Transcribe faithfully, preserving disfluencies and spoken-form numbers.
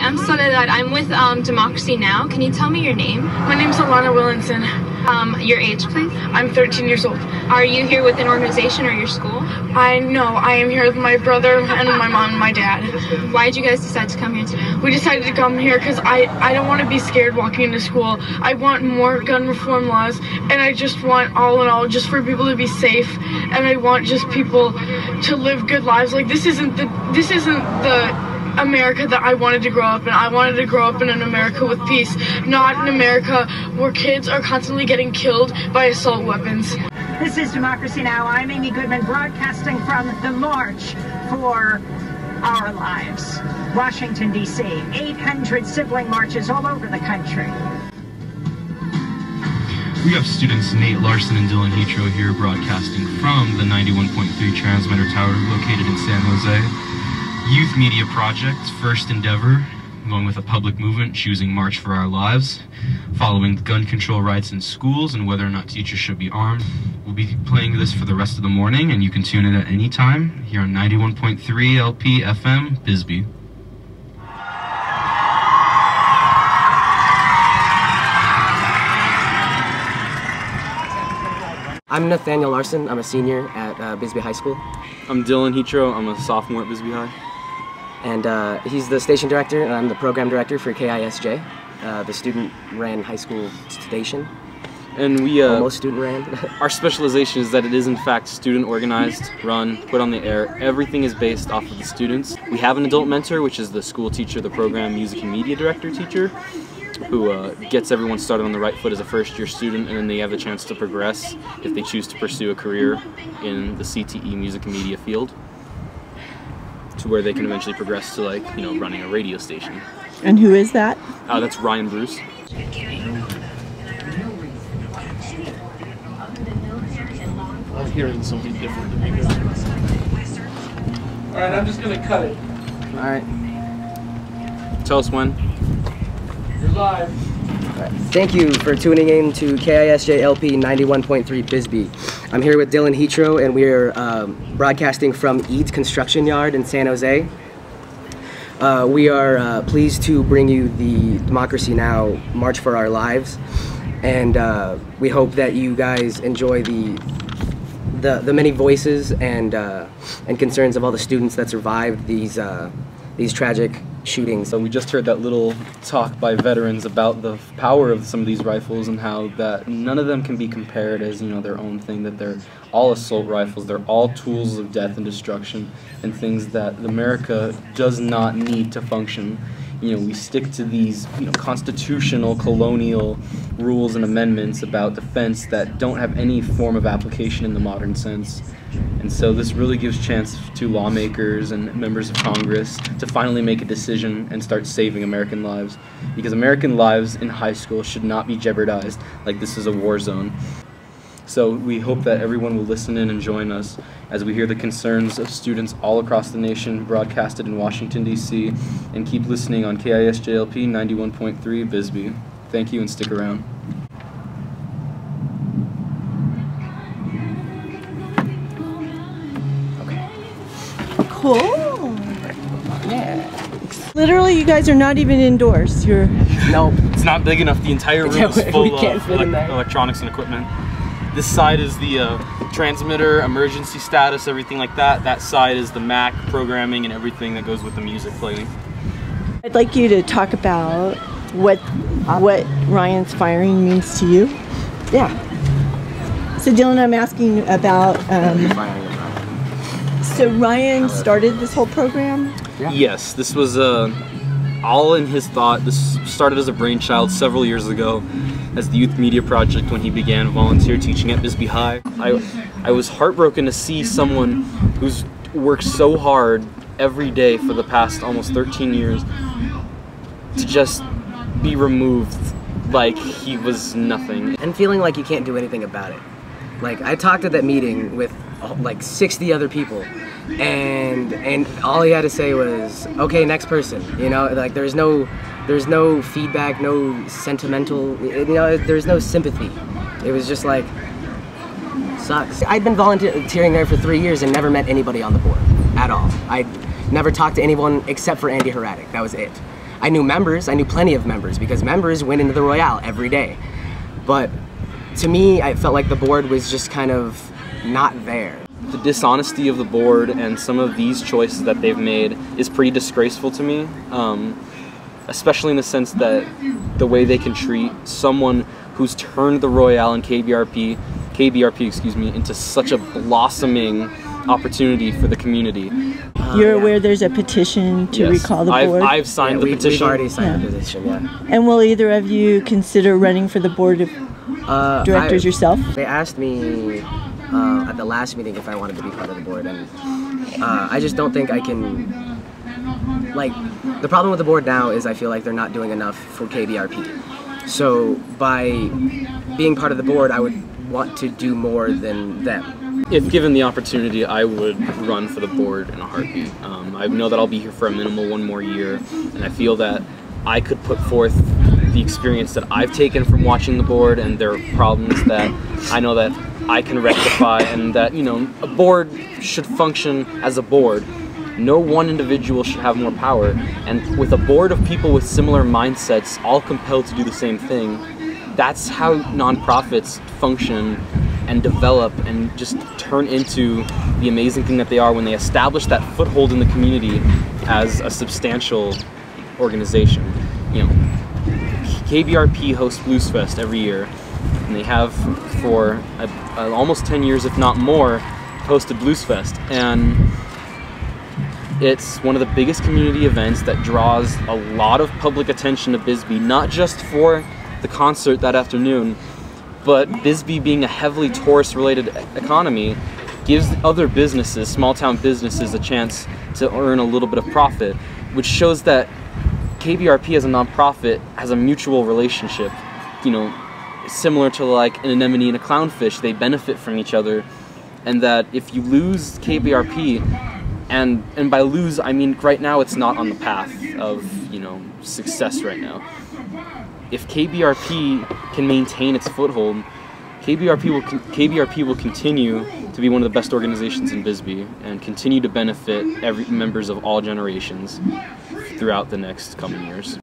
I'm Soledad. I'm with um, Democracy Now. Can you tell me your name? My name's Alana Willinson. Um, your age, please? I'm thirteen years old. Are you here with an organization or your school? I know. I am here with my brother and my mom and my dad. Why did you guys decide to come here today? We decided to come here because I, I don't want to be scared walking into school. I want more gun reform laws, and I just want all in all just for people to be safe, and I want just people to live good lives. Like, this isn't the, this isn't the America that I wanted to grow up in. I wanted to grow up in an America with peace, not an America where kids are constantly getting killed by assault weapons. This is Democracy Now! I'm Amy Goodman, broadcasting from the March for Our Lives, Washington, D C eight hundred sibling marches all over the country. We have students Nate Larson and Dylan Hietro here broadcasting from the ninety-one point three transmitter tower located in San Jose. Youth Media Project's first endeavor, going with a public movement, choosing March for Our Lives, following gun control rights in schools and whether or not teachers should be armed. We'll be playing this for the rest of the morning, and you can tune in at any time here on ninety-one point three L P F M, Bisbee. I'm Nathaniel Larson. I'm a senior at uh, Bisbee High School. I'm Dylan Hietro. I'm a sophomore at Bisbee High. And uh, he's the station director, and I'm the program director for K I S J, uh, the student-ran high school station. And we uh, almost student-ran. Our specialization is that it is in fact student-organized, run, put on the air. Everything is based off of the students. We have an adult mentor, which is the school teacher, the program music and media director teacher, who uh, gets everyone started on the right foot as a first-year student, and then they have the chance to progress if they choose to pursue a career in the C T E music and media field, to where they can eventually progress to, like, you know, running a radio station. And who is that? Uh, that's Ryan Bruce. I'm hearing something different than you guys. Alright, I'm just gonna cut it. Alright. Tell us when. You're live. Right. Thank you for tuning in to K I S J L P ninety-one point three Bisbee. I'm here with Dylan Hietro, and we're um, broadcasting from Eats Construction Yard in San Jose. Uh, we are uh, pleased to bring you the Democracy Now! March for Our Lives, and uh, we hope that you guys enjoy the the, the many voices and uh, and concerns of all the students that survived these uh, these tragic shootings. So we just heard that little talk by veterans about the power of some of these rifles and how that none of them can be compared as, you know, their own thing, that they're all assault rifles, they're all tools of death and destruction and things that America does not need to function. You know, we stick to these, you know, constitutional colonial rules and amendments about defense that don't have any form of application in the modern sense. And so this really gives chance to lawmakers and members of Congress to finally make a decision and start saving American lives, because American lives in high school should not be jeopardized like this is a war zone. So we hope that everyone will listen in and join us as we hear the concerns of students all across the nation broadcasted in Washington, D C, and keep listening on K I S J L P ninety-one point three Bisbee. Thank you and stick around. Okay. Cool. Yeah. Literally, you guys are not even indoors. You're Nope. It's not big enough. The entire room is full of ele electronics and equipment. This side is the uh, transmitter, emergency status, everything like that. That side is the Mac programming and everything that goes with the music playing. I'd like you to talk about what what Ryan's firing means to you. Yeah. So Dylan, I'm asking about. Um, so Ryan started this whole program. Yeah. Yes, this was uh, all in his thought. This started as a brainchild several years ago, as the Youth Media Project, when he began volunteer teaching at Bisbee High. I, I was heartbroken to see someone who's worked so hard every day for the past almost thirteen years to just be removed like he was nothing. And feeling like you can't do anything about it. Like, I talked at that meeting with like sixty other people, and and all he had to say was, okay, next person, you know? Like, there's no there's no feedback, no sentimental, you know, there's no sympathy. It was just like, sucks. I'd been volunteering there for three years and never met anybody on the board at all. I never talked to anyone except for Andy Heradic. That was it. I knew members, I knew plenty of members, because members went into the Royale every day. But to me, I felt like the board was just kind of not there. The dishonesty of the board and some of these choices that they've made is pretty disgraceful to me, um, especially in the sense that the way they can treat someone who's turned the Royale and K B R P, K B R P, excuse me, into such a blossoming opportunity for the community. You're aware there's a petition to yes. recall the board? I've, I've signed yeah, the we, petition. We've already signed yeah. the petition, yeah. And will either of you consider running for the board of uh, directors I, yourself? They asked me uh, at the last meeting if I wanted to be part of the board, and uh, I just don't think I can. Like, the problem with the board now is I feel like they're not doing enough for K B R P. So by being part of the board, I would want to do more than them. If given the opportunity, I would run for the board in a heartbeat. Um, I know that I'll be here for a minimal one more year, and I feel that I could put forth the experience that I've taken from watching the board and their problems that I know that I can rectify, and that, you know, a board should function as a board. No one individual should have more power, and with a board of people with similar mindsets, all compelled to do the same thing, that's how nonprofits function and develop and just turn into the amazing thing that they are when they establish that foothold in the community as a substantial organization. You know, K B R P hosts Bluesfest every year, and they have for a, a, almost ten years, if not more, hosted Bluesfest, and it's one of the biggest community events that draws a lot of public attention to Bisbee, not just for the concert that afternoon, but Bisbee, being a heavily tourist-related economy, gives other businesses, small-town businesses, a chance to earn a little bit of profit, which shows that K B R P as a nonprofit has a mutual relationship. You know, similar to like an anemone and a clownfish, they benefit from each other, and that if you lose K B R P, and and by lose I mean right now it's not on the path of, you know, success right now. If K B R P can maintain its foothold, K B R P will, K B R P will continue to be one of the best organizations in Bisbee and continue to benefit every members of all generations throughout the next coming years.